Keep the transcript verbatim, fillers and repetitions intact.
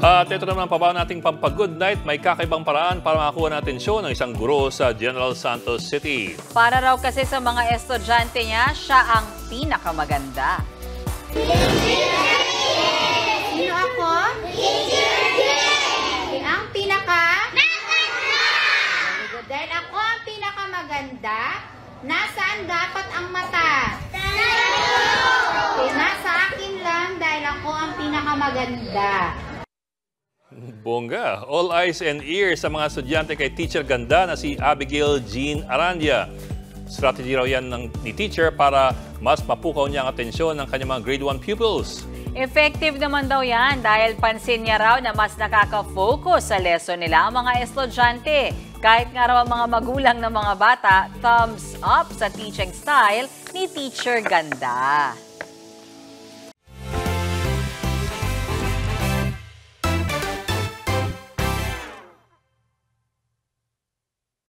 At ito naman ang pabaw nating pampag-good night. May kakaibang paraan para makakuha natin siya ng isang guro sa General Santos City. Para raw kasi sa mga estudyante niya, siya ang pinakamaganda. Sino ako? Ang pinaka? Dahil ako ang pinakamaganda, nasaan dapat ang mata? Okay, nasa akin lang dahil ako ang pinakamaganda. Bongga! All eyes and ears sa mga estudyante kay teacher ganda na si Abigail Jean Arandia. Strategy raw yan ng, ni teacher para mas mapukaw niya ang atensyon ng kanyang mga grade one pupils. Effective naman daw yan dahil pansin niya raw na mas nakaka-focus sa lesson nila ang mga estudyante. Kahit nga raw ang mga magulang ng mga bata, thumbs up sa teaching style ni Teacher Ganda.